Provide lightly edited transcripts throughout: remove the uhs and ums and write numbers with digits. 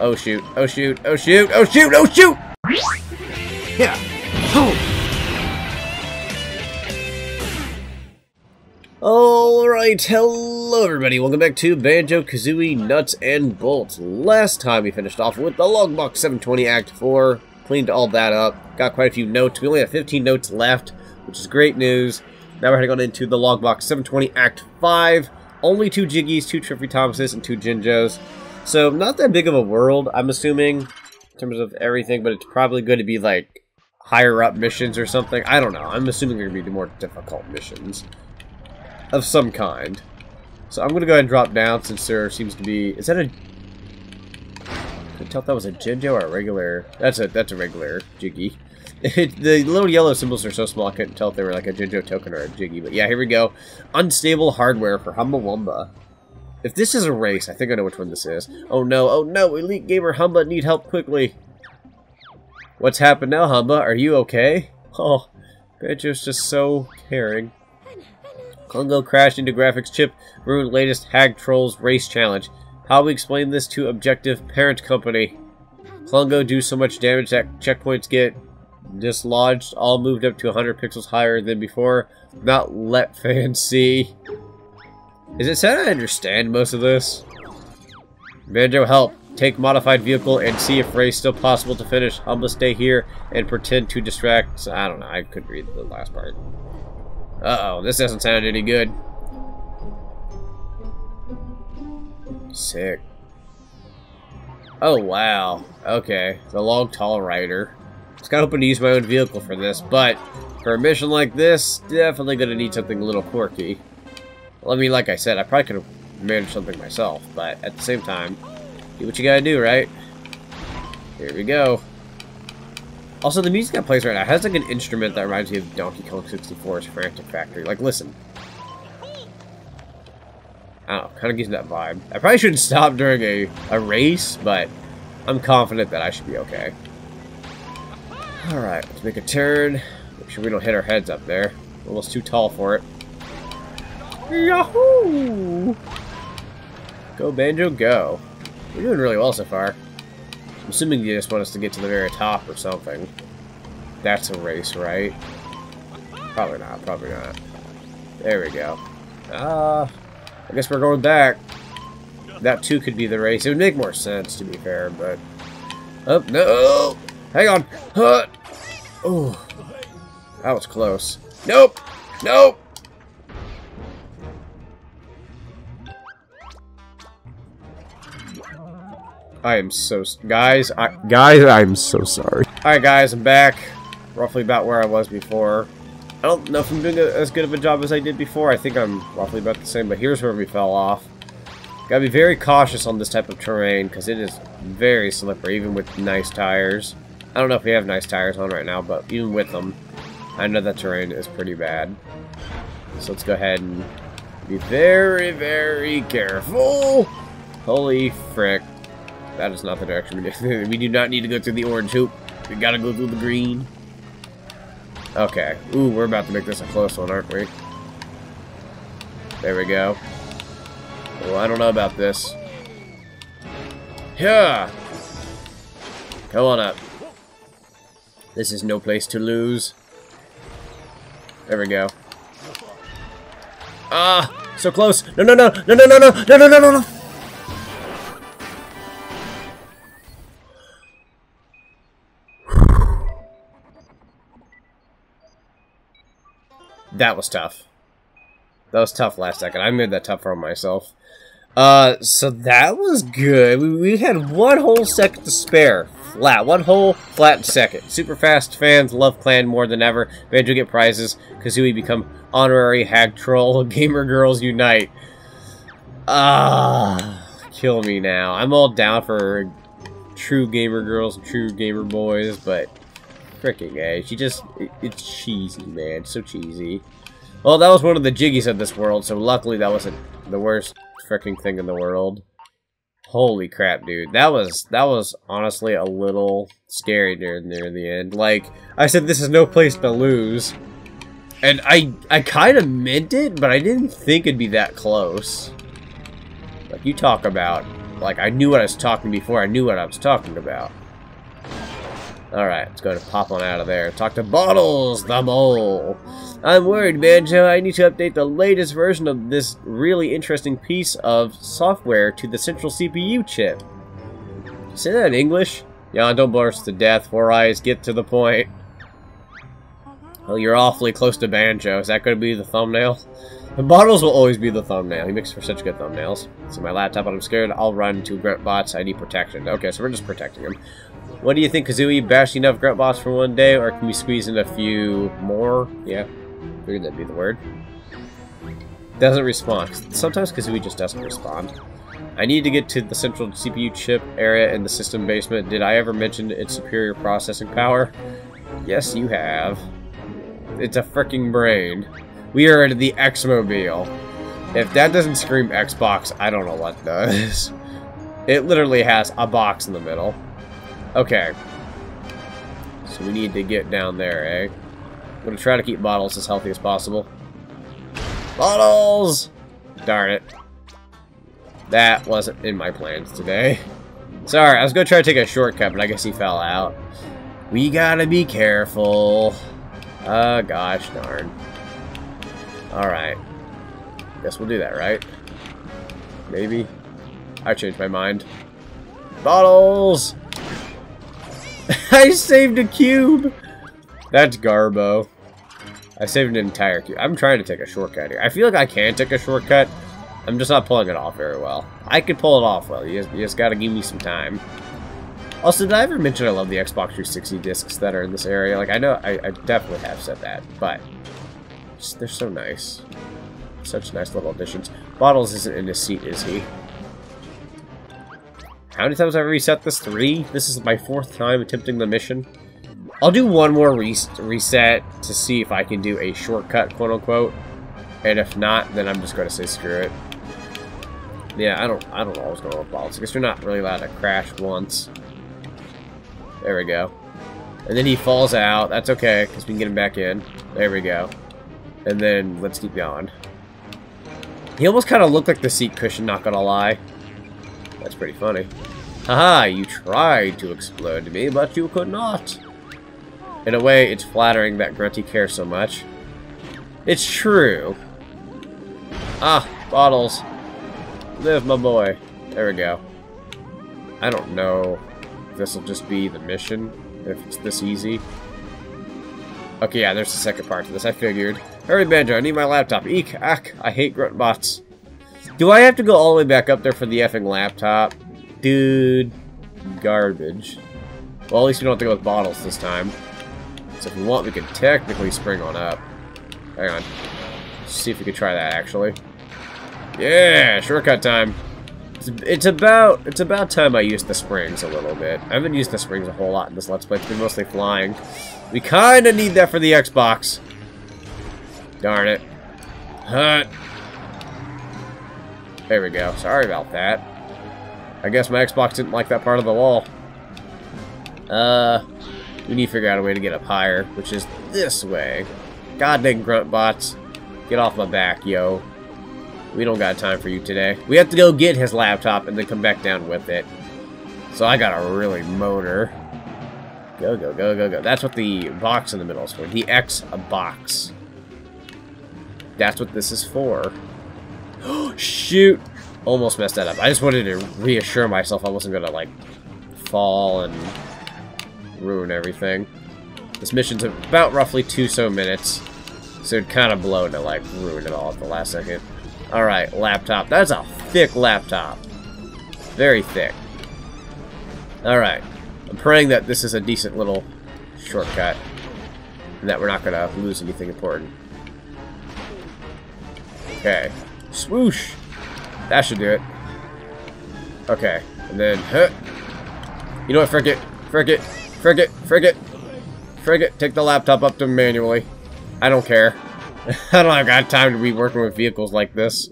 Oh shoot, oh shoot, oh shoot, oh shoot, oh shoot! Yeah! Oh! Alright, hello everybody, welcome back to Banjo-Kazooie Nuts and Bolts. Last time we finished off with the Logbox 720 Act 4, cleaned all that up, got quite a few notes. We only have 15 notes left, which is great news. Now we're heading on into the Logbox 720 Act 5, only 2 Jiggies, 2 Triffy Thomases, and 2 Jinjos. So, not that big of a world, I'm assuming, in terms of everything, but it's probably going to be, like, higher-up missions or something. I don't know. I'm assuming they're going to be more difficult missions of some kind. So, I'm going to go ahead and drop down since there seems to be... Is that a... I couldn't tell if that was a Jinjo or a regular... That's a regular Jiggy. The little yellow symbols are so small, I couldn't tell if they were, like, a Jinjo token or a Jiggy. But, yeah, here we go. Unstable hardware for Humba Wumba. If this is a race, I think I know which one this is. Oh no, Elite Gamer Humba need help quickly. What's happened now, Humba? Are you okay? Oh, Banjo's just so caring. Klungo crashed into graphics chip, ruined latest Hag Trolls race challenge. How we explain this to Objective Parent Company? Klungo do so much damage that checkpoints get dislodged, all moved up to 100 pixels higher than before. Not let fans see. Is it said I understand most of this? Banjo, help. Take modified vehicle and see if race still possible to finish. Humba, stay here and pretend to distract. So, I don't know. I couldn't read the last part. Uh-oh. This doesn't sound any good. Sick. Oh, wow. Okay. The long, tall rider. I was kind of hoping to use my own vehicle for this, but for a mission like this, definitely going to need something a little quirky. I mean, like I said, I probably could have managed something myself, but at the same time, do what you gotta do, right? Here we go. Also, the music that plays right now has, like, an instrument that reminds me of Donkey Kong 64's Frantic Factory. Like, listen. I don't know, kind of gives me that vibe. I probably shouldn't stop during a race, but I'm confident that I should be okay. Alright, let's make a turn. Make sure we don't hit our heads up there. We're almost too tall for it. Yahoo! Go, Banjo, go. We're doing really well so far. I'm assuming you just want us to get to the very top or something. That's a race, right? Probably not, probably not. There we go. I guess we're going back. That too could be the race. It would make more sense, to be fair, but... Oh, no! Hang on! Huh. Oh, that was close. Nope! Nope! I am so... Guys, I'm so sorry. Alright guys, I'm back. Roughly about where I was before. I don't know if I'm doing as good of a job as I did before. I think I'm roughly about the same, but here's where we fell off. Gotta be very cautious on this type of terrain, because it is very slippery, even with nice tires. I don't know if we have nice tires on right now, but even with them, I know that terrain is pretty bad. So let's go ahead and be very, very careful. Holy frick. That is not the direction we do. We do not need to go through the orange hoop. We gotta go through the green. Okay. Ooh, we're about to make this a close one, aren't we? There we go. Well, I don't know about this. Yeah! Come on up. This is no place to lose. There we go. Ah! So close! No, no, no! No, no, no, no! No, no, no, no, no! That was tough. That was tough last second. I made that tougher on myself. So that was good. We had one whole second to spare. Flat. One whole flat second. Super fast fans love Clan more than ever. Banjo get prizes. Kazooie become honorary Hag Troll. Gamer girls unite. Kill me now. I'm all down for true gamer girls and true gamer boys, but... Frickin' eh? She just... It's cheesy, man. So cheesy. Well, that was one of the Jiggies of this world, so luckily that wasn't the worst frickin' thing in the world. Holy crap, dude. That was honestly a little scary near the end. Like, I said this is no place to lose. And I kind of meant it, but I didn't think it'd be that close. Like, you talk about Like, I knew what I was talking before I knew what I was talking about. Alright, let's go to pop on out of there. Talk to Bottles, the mole. I'm worried, Banjo. I need to update the latest version of this really interesting piece of software to the central CPU chip. Say that in English? Yeah, don't burst to death, Four Eyes. Get to the point. Well, you're awfully close to Banjo. Is that going to be the thumbnail? The Bottles will always be the thumbnail. He makes for such good thumbnails. So my laptop, and I'm scared. I'll run to Gruntbots. I need protection. Okay, so we're just protecting him. What do you think, Kazooie? Bashed enough Gruntbots for one day, or can we squeeze in a few more? Yeah, figured that'd be the word. Doesn't respond. Sometimes Kazooie just doesn't respond. I need to get to the central CPU chip area in the system basement. Did I ever mention its superior processing power? Yes, you have. It's a freaking brain. We are at the X-Mobile. If that doesn't scream Xbox, I don't know what does. It literally has a box in the middle. Okay. So we need to get down there, eh? I'm gonna try to keep Bottles as healthy as possible. Bottles! Darn it. That wasn't in my plans today. Sorry, I was gonna try to take a shortcut, but I guess he fell out. We gotta be careful. Gosh darn. Alright. Guess we'll do that, right? Maybe. I changed my mind. Bottles! I saved a cube! That's Garbo. I saved an entire cube. I'm trying to take a shortcut here. I feel like I can take a shortcut. I'm just not pulling it off very well. I could pull it off well. You just gotta give me some time. Also, did I ever mention I love the Xbox 360 discs that are in this area? Like, I know I definitely have said that, but just, they're so nice. Such nice little additions. Bottles isn't in his seat, is he? How many times have I reset this? 3? This is my 4th time attempting the mission. I'll do one more reset to see if I can do a shortcut, quote-unquote. And if not, then I'm just going to say screw it. Yeah, I don't always go with Bottles. I guess you're not really allowed to crash once. There we go. And then he falls out. That's okay, because we can get him back in. There we go. And then let's keep going. He almost kind of looked like the seat cushion, not gonna lie. That's pretty funny. Haha, you tried to explode me, but you could not. In a way, it's flattering that Grunty cares so much. It's true. Ah, Bottles. Live, my boy. There we go. I don't know. This will just be the mission, if it's this easy. Okay, yeah, there's the second part to this, I figured. Hurry, Banjo, I need my laptop. Eek, ack, I hate Gruntbots. Do I have to go all the way back up there for the effing laptop? Dude, garbage. Well, at least we don't have to go with Bottles this time. So if we want, we can technically spring on up. Hang on. Let's see if we can try that, actually. Yeah, shortcut time. It's about time I used the springs a little bit. I haven't used the springs a whole lot in this Let's Play. It's been mostly flying. We kind of need that for the Xbox. Darn it. Huh. There we go. Sorry about that. I guess my Xbox didn't like that part of the wall. We need to figure out a way to get up higher, which is this way. God dang Gruntbots. Get off my back, yo. We don't got time for you today. We have to go get his laptop and then come back down with it. So I gotta really motor. Go, go, go, go, go. That's what the box in the middle is for. The X box. That's what this is for. Shoot! Almost messed that up. I just wanted to reassure myself I wasn't gonna, like, fall and ruin everything. This mission's about roughly 2 minutes. So it'd kind of blow to, like, ruin it all at the last second. Alright, laptop. That's a thick laptop. Very thick. Alright. I'm praying that this is a decent little shortcut. And that we're not going to lose anything important. Okay. Swoosh! That should do it. Okay. And then... Huh. You know what? Frick it. Frick it. Frick it. Frick it. Frick it. Take the laptop up to manually. I don't care. I don't have got time to be working with vehicles like this.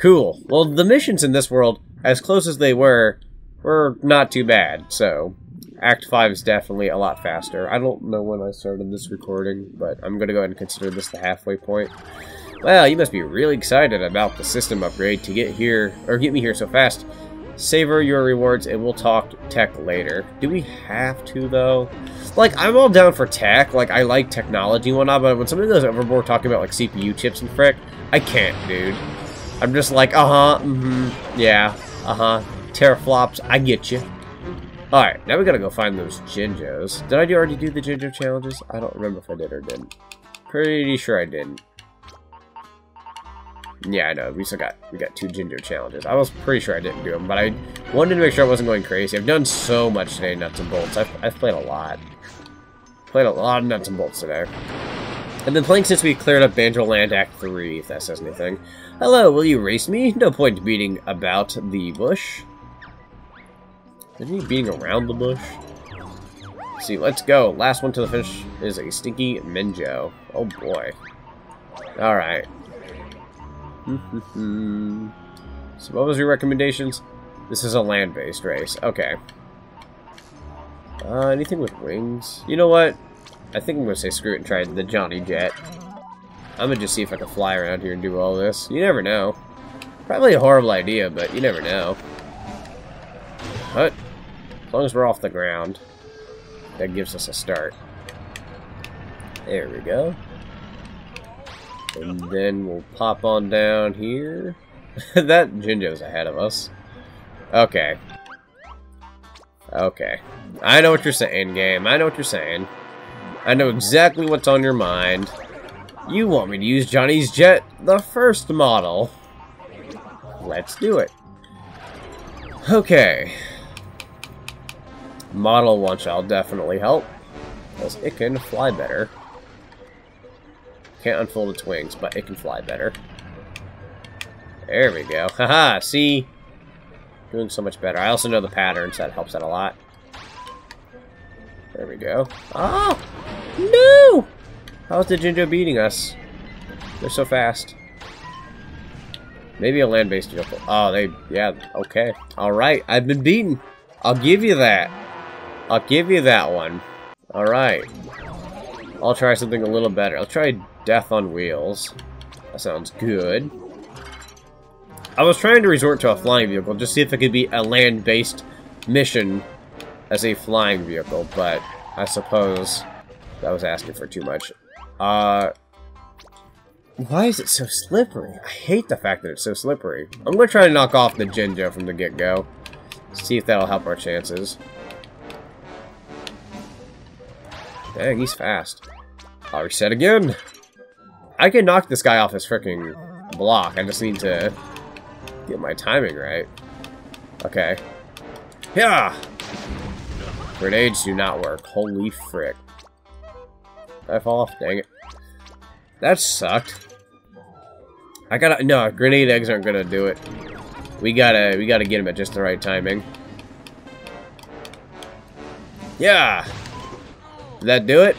Cool. Well, the missions in this world, as close as they were not too bad. So, Act 5 is definitely a lot faster. I don't know when I started this recording, but I'm going to go ahead and consider this the halfway point. Well, you must be really excited about the system upgrade to get here, or get me here so fast. Savor your rewards, and we'll talk tech later. Do we have to, though? Like, I'm all down for tech. Like, I like technology and whatnot, but when somebody goes overboard talking about, like, CPU chips and frick, I can't, dude. I'm just like, yeah, teraflops, I get you. Alright, now we gotta go find those Jinjos. Did I already do the Jinjo challenges? I don't remember if I did or didn't. Pretty sure I didn't. Yeah, I know. We got two Jinjo challenges. I was pretty sure I didn't do them, but I wanted to make sure I wasn't going crazy. I've done so much today, Nuts and Bolts. I've played a lot. Played a lot of Nuts and Bolts today. I've been playing since we cleared up Banjo Land Act 3, if that says anything. Hello, will you race me? No point beating about the bush. Isn't he beating around the bush? Let's see, let's go. Last one to the finish is a stinky Minjo. Oh boy. Alright. So what was your recommendations? This is a land-based race. Okay. Anything with wings? You know what? I think I'm going to say screw it and try the Johnny Jet. I'm going to just see if I can fly around here and do all this. You never know. Probably a horrible idea, but you never know. But, as long as we're off the ground, that gives us a start. There we go. And then we'll pop on down here. That Jinjo's ahead of us. Okay. Okay. I know what you're saying, game. I know what you're saying. I know exactly what's on your mind. You want me to use Johnny's Jet, the first model. Let's do it. Okay. Model one shall definitely help, because it can fly better. Can't unfold its wings, but it can fly better. There we go. Haha, see? Doing so much better. I also know the patterns, that helps out a lot. There we go. Ah! No! How's the Jinjo beating us? They're so fast. Maybe a land-based vehicle. Oh, they... yeah, okay. Alright, I've been beaten. I'll give you that. I'll give you that one. Alright. I'll try something a little better. I'll try Death on Wheels. That sounds good. I was trying to resort to a flying vehicle, just see if it could be a land-based mission as a flying vehicle, but I suppose that was asking for too much. Why is it so slippery? I hate the fact that it's so slippery. I'm going to try to knock off the Jinjo from the get-go. See if that'll help our chances. Dang, he's fast. I'll reset again. I can knock this guy off his freaking block. I just need to get my timing right. Okay. Yeah! Grenades do not work. Holy frick. Did I fall off? Dang it. That sucked. I gotta... no, grenade eggs aren't gonna do it. We gotta get him at just the right timing. Yeah! Did that do it?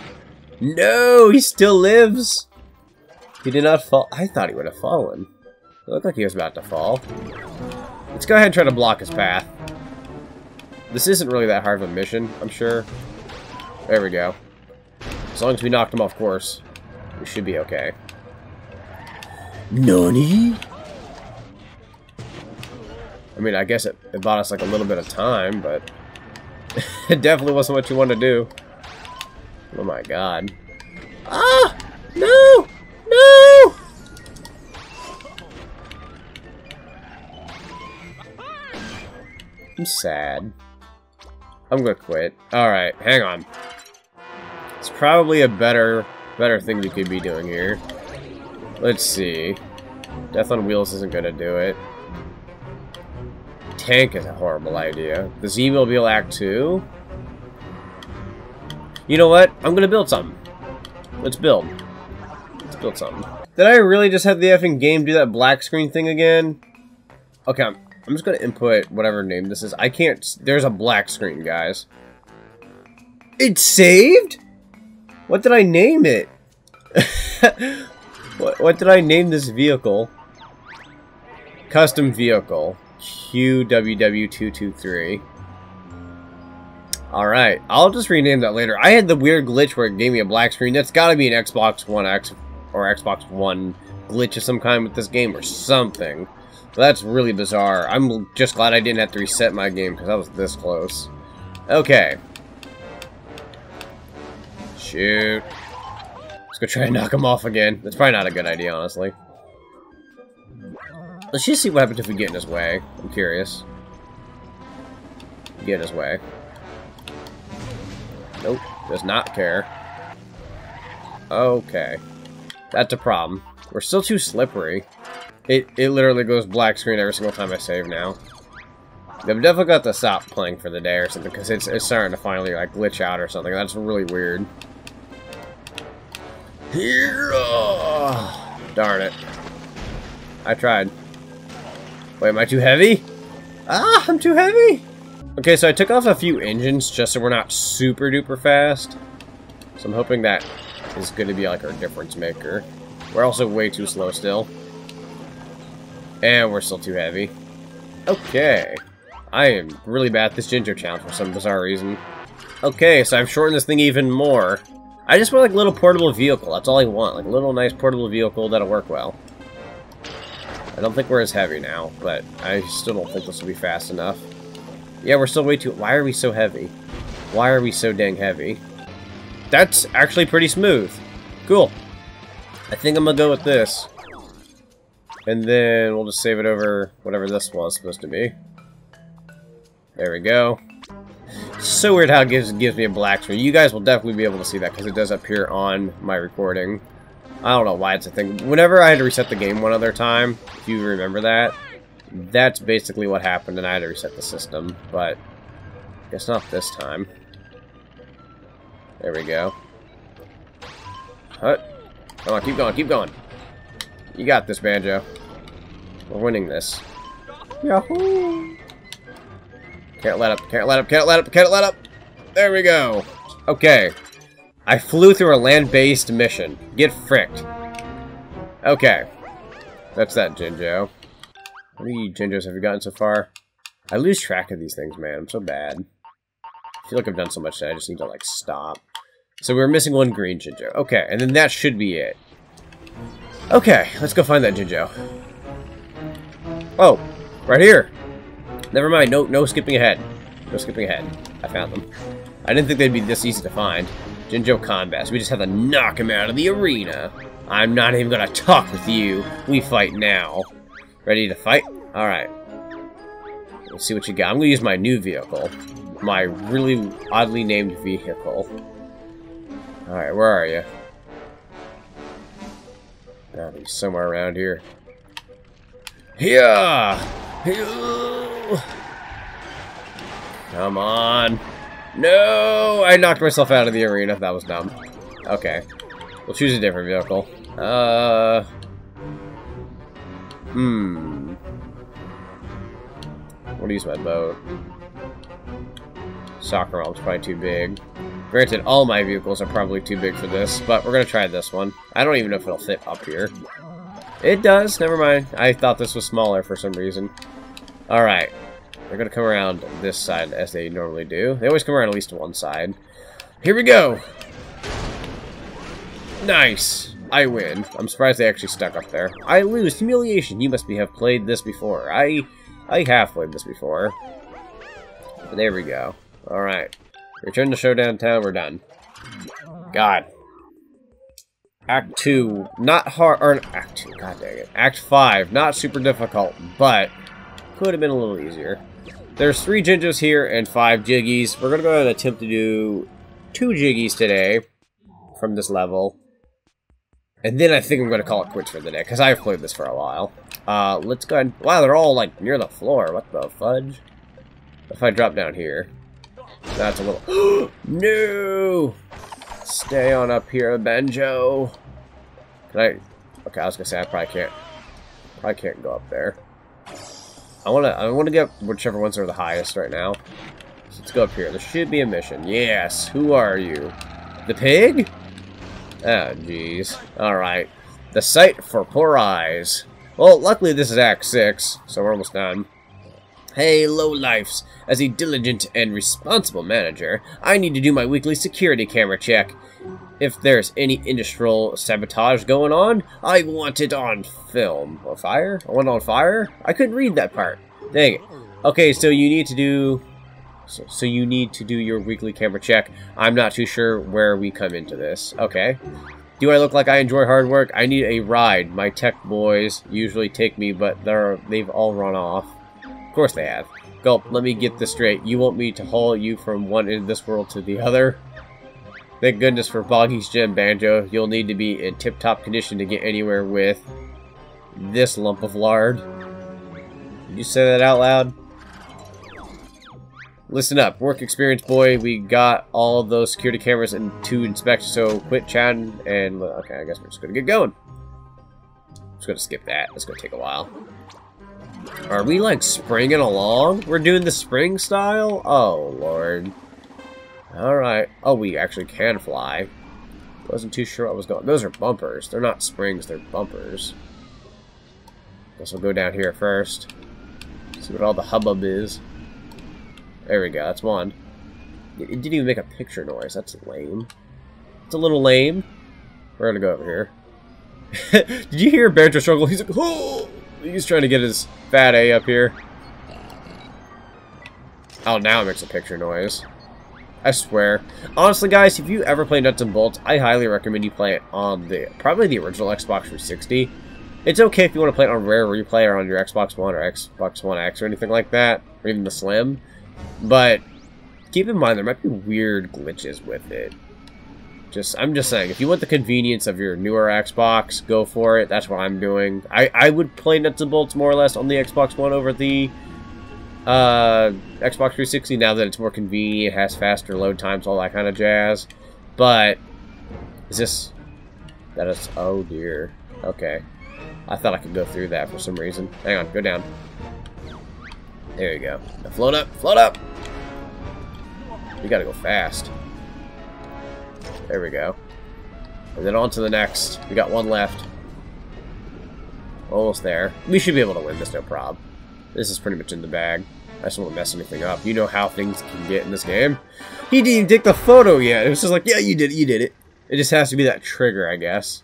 No! He still lives! He did not fall. I thought he would have fallen. It looked like he was about to fall. Let's go ahead and try to block his path. This isn't really that hard of a mission, I'm sure. There we go. As long as we knocked him off course, we should be okay. Nani? I mean, I guess it bought us like a little bit of time, but it definitely wasn't what you wanted to do. Oh my god. Ah! No! No! I'm sad. I'm gonna quit. Alright, hang on. It's probably a better thing we could be doing here. Let's see. Death on Wheels isn't gonna do it. Tank is a horrible idea. The Z-mobile Act 2? You know what? I'm gonna build something. Let's build. Let's build something. Did I really just have the effing game do that black screen thing again? Okay, I'm just gonna input whatever name this is. I can't... there's a black screen, guys. It's saved? What did I name it? What did I name this vehicle? Custom vehicle. QWW223. Alright, I'll just rename that later. I had the weird glitch where it gave me a black screen. That's gotta be an Xbox One X or Xbox One glitch of some kind with this game or something. That's really bizarre. I'm just glad I didn't have to reset my game, because I was this close. Okay. Shoot. Let's go try and knock him off again. That's probably not a good idea, honestly. Let's just see what happens if we get in his way. I'm curious. Get in his way. Nope. Does not care. Okay. That's a problem. We're still too slippery. It literally goes black screen every single time I save now. I've definitely got to stop playing for the day or something, because it's starting to finally like glitch out or something. That's really weird. Here, oh, darn it. I tried. Wait, am I too heavy? Ah, I'm too heavy! Okay, so I took off a few engines just so we're not super duper fast. So I'm hoping that is going to be like our difference maker. We're also way too slow still. And we're still too heavy. Okay. I am really bad at this Jinjo challenge for some bizarre reason. Okay, so I've shortened this thing even more. I just want like a little portable vehicle. That's all I want. Like a little nice portable vehicle that'll work well. I don't think we're as heavy now, but I still don't think this will be fast enough. Yeah, we're still way too... Why are we so heavy? Why are we so dang heavy? That's actually pretty smooth. Cool. I think I'm gonna go with this. And then we'll just save it over whatever this was supposed to be. There we go. It's so weird how it gives me a black screen. You guys will definitely be able to see that because it does appear on my recording. I don't know why it's a thing. Whenever I had to reset the game one other time, if you remember that, that's basically what happened and I had to reset the system, but I guess not this time. There we go. Hut. Come on, keep going, keep going. You got this, Banjo. We're winning this. Yahoo! Can't let up, can't let up, can't let up, can't let up! There we go! Okay. I flew through a land-based mission. Get fricked. Okay. That's that, Jinjo. How many Jinjos have you gotten so far? I lose track of these things, man. I'm so bad. I feel like I've done so much that I just need to, like, stop. So we're missing one green Jinjo. Okay, and then that should be it. Okay, let's go find that Jinjo. Oh, right here. Never mind. No skipping ahead. No skipping ahead. I found them. I didn't think they'd be this easy to find. Jinjo combat. So we just have to knock him out of the arena. I'm not even gonna talk with you. We fight now. Ready to fight? All right. Let's see what you got. I'm gonna use my new vehicle. My really oddly named vehicle. All right, where are you? Gotta be somewhere around here. Yeah! Come on! No! I knocked myself out of the arena. That was dumb. Okay. We'll choose a different vehicle. I'm gonna use my boat. Soccer ball's probably too big. Granted, all my vehicles are probably too big for this, but we're gonna try this one. I don't even know if it'll fit up here. It does, never mind. I thought this was smaller for some reason. Alright. They're gonna come around this side as they normally do. They always come around at least one side. Here we go! Nice! I win. I'm surprised they actually stuck up there. I lose. Humiliation. You must have played this before. I have played this before. There we go. Alright. Return to Showdown Town, we're done. God. Act 2, not hard, or Act 2, god dang it. Act 5, not super difficult, but could have been a little easier. There's 3 Jinjos here and 5 Jiggies. We're gonna go ahead and attempt to do 2 Jiggies today from this level. And then I think I'm gonna call it quits for the day, because I've played this for a while. Let's go ahead and, wow, they're all like near the floor, what the fudge? If I drop down here. That's a little... No! Stay on up here, Banjo. Can I... Okay, I was gonna say I probably can't. Probably can't go up there. I wanna get whichever ones are the highest right now. So let's go up here. There should be a mission. Yes. Who are you? The pig? Oh, jeez. All right. The sight for poor eyes. Well, luckily this is Act 6, so we're almost done. Hey, lowlifes. As a diligent and responsible manager, I need to do my weekly security camera check. If there's any industrial sabotage going on, I want it on film. On fire? I want it on fire? I couldn't read that part. Dang it. Okay, so you need to do... So you need to do your weekly camera check. I'm not too sure where we come into this. Okay. Do I look like I enjoy hard work? I need a ride. My tech boys usually take me, but they've all run off. Of course they have. Gulp, let me get this straight. You want me to haul you from one end of this world to the other? Thank goodness for Boggy's Gym, Banjo. You'll need to be in tip-top condition to get anywhere with this lump of lard. Did you say that out loud? Listen up, work experience boy. We got all those security cameras and to inspect, so quit chatting and... Okay, I guess we're just gonna get going. Just gonna skip that. That's gonna take a while. Are we, like, springing along? We're doing the spring style? Oh, Lord. Alright. Oh, we actually can fly. Wasn't too sure what was going on. Those are bumpers. They're not springs, they're bumpers. Guess we'll go down here first. See what all the hubbub is. There we go. That's one. It didn't even make a picture noise. That's lame. It's a little lame. We're gonna go over here. Did you hear Banjo struggle? He's like, oh! He's trying to get his fat A up here. Oh, now it makes a picture noise. I swear. Honestly, guys, if you ever play Nuts and Bolts, I highly recommend you play it on probably the original Xbox 360. It's okay if you want to play it on Rare Replay or on your Xbox One or Xbox One X or anything like that, or even the Slim. But keep in mind there might be weird glitches with it. I'm just saying, if you want the convenience of your newer Xbox, go for it. That's what I'm doing. I would play Nuts and Bolts more or less on the Xbox One over the Xbox 360 now that it's more convenient, has faster load times, all that kind of jazz. But is this that is oh dear. Okay. I thought I could go through that for some reason. Hang on, go down. There you go. Now float up, float up! We gotta go fast. There we go. And then on to the next. We got one left. Almost there. We should be able to win this, no prob. This is pretty much in the bag. I just won't mess anything up. You know how things can get in this game. He didn't even take the photo yet. It was just like, yeah, you did it, you did it. It just has to be that trigger, I guess.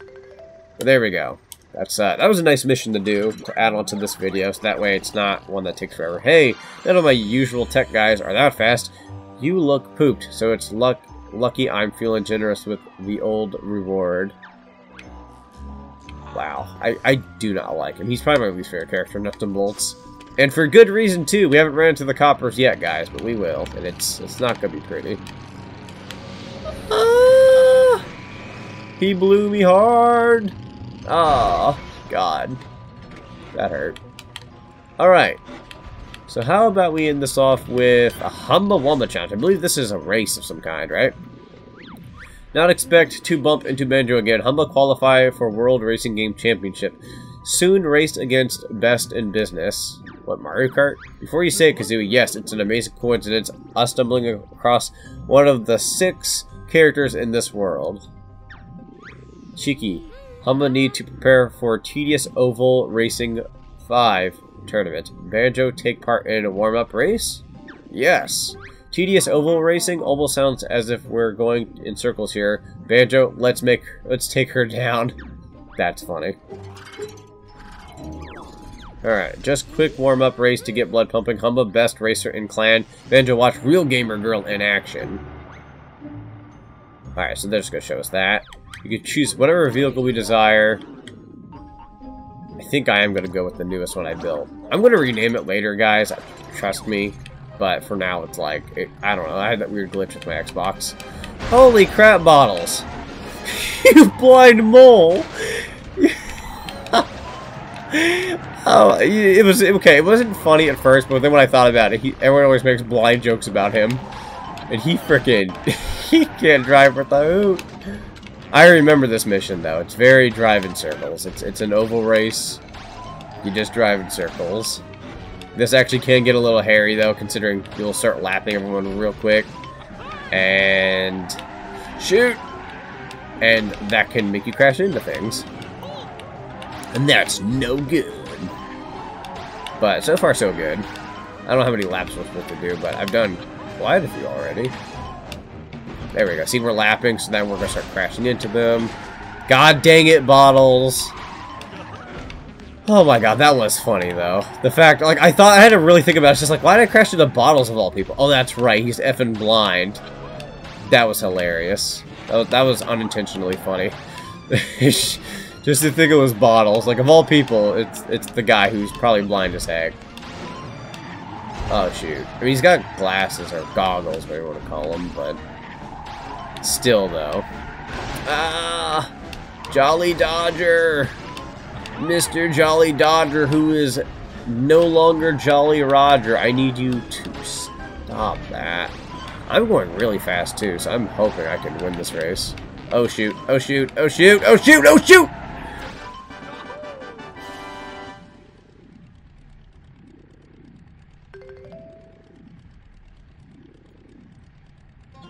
But there we go. That's that was a nice mission to do, to add on to this video, so that way it's not one that takes forever. Hey, none of my usual tech guys are that fast. You look pooped, so it's lucky I'm feeling generous with the old reward. Wow, I do not like him. He's probably my least favorite character, Nuts and Bolts. And for good reason, too. We haven't ran into the coppers yet, guys, but we will. And it's not going to be pretty. Ah, he blew me hard. Oh, God. That hurt. Alright. So how about we end this off with a Humba Wumba challenge? I believe this is a race of some kind, right? Not expect to bump into Banjo again. Humba qualify for World Racing Game Championship. Soon raced against best in business. What, Mario Kart? Before you say it, Kazooie, yes, it's an amazing coincidence us stumbling across one of the 6 characters in this world. Cheeky. Humba need to prepare for Tedious Oval Racing 5 tournament. Banjo take part in a warm-up race? Yes. Tedious Oval Racing almost sounds as if we're going in circles here. Banjo, let's take her down. That's funny. Alright, just quick warm-up race to get blood pumping. Humba, best racer in clan. Banjo, watch Real Gamer Girl in action. Alright, so they're just going to show us that. You can choose whatever vehicle we desire. I think I am going to go with the newest one I built. I'm going to rename it later, guys. Trust me. But for now, it's like... I don't know. I had that weird glitch with my Xbox. Holy crap, Bottles! You blind mole! Oh, it was okay. It wasn't funny at first, but then when I thought about it, everyone always makes blind jokes about him, and he freaking he can't drive for the hoot. I remember this mission though. It's very drive in circles. It's an oval race. You just drive in circles. This actually can get a little hairy though, considering you'll start lapping everyone real quick, and shoot, and that can make you crash into things. And that's no good. But so far so good. I don't know how many laps we're supposed to do, but I've done quite a few already. There we go. See, we're lapping, so now we're gonna start crashing into them. God dang it, Bottles! Oh my god, that was funny though. The fact, like, I thought I had to really think about it. It's just like, why did I crash into Bottles of all people? Oh, that's right. He's effing blind. That was hilarious. That was unintentionally funny. Just to think it was Bottles. Like, of all people, it's the guy who's probably blind as heck. Oh shoot. I mean, he's got glasses or goggles, whatever you want to call them, but still though. Ah, Jolly Dodger. Mr. Jolly Dodger, who is no longer Jolly Roger. I need you to stop that. I'm going really fast, too, so I'm hoping I can win this race. Oh, shoot. Oh, shoot. Oh, shoot. Oh, shoot. Oh, shoot!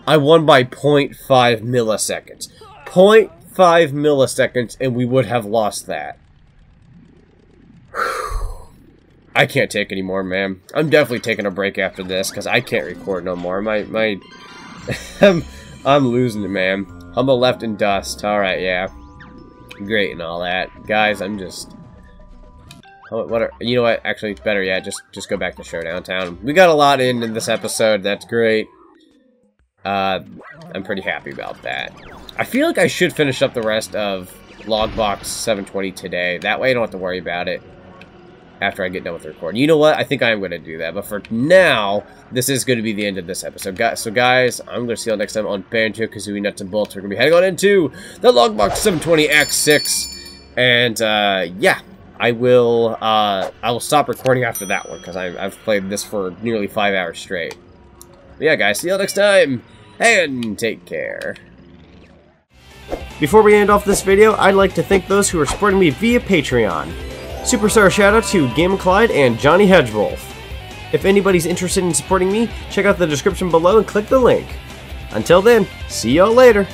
I won by 0.5 milliseconds. 0.5 milliseconds, and we would have lost that. I can't take any more, man. I'm definitely taking a break after this, because I can't record no more. My... I'm losing it, man. Humba left in dust. Alright, yeah. Great and all that. Guys, I'm just... What are... You know what? Actually, it's better yet. Just go back to Showdown Town. We got a lot in this episode. That's great. I'm pretty happy about that. I feel like I should finish up the rest of Logbox 720 today. That way I don't have to worry about it. After I get done with the recording. You know what? I think I am going to do that. But for now, this is going to be the end of this episode. So guys, I'm going to see you all next time on Banjo-Kazooie Nuts and Bolts. We're going to be heading on into the Logbox 720X6. And, yeah. I will stop recording after that one. Because I've played this for nearly 5 hours straight. But yeah, guys. See you all next time. And take care. Before we end off this video, I'd like to thank those who are supporting me via Patreon. Superstar shout-out to Game and Clyde and Johnny Hedgewolf. If anybody's interested in supporting me, check out the description below and click the link. Until then, see y'all later!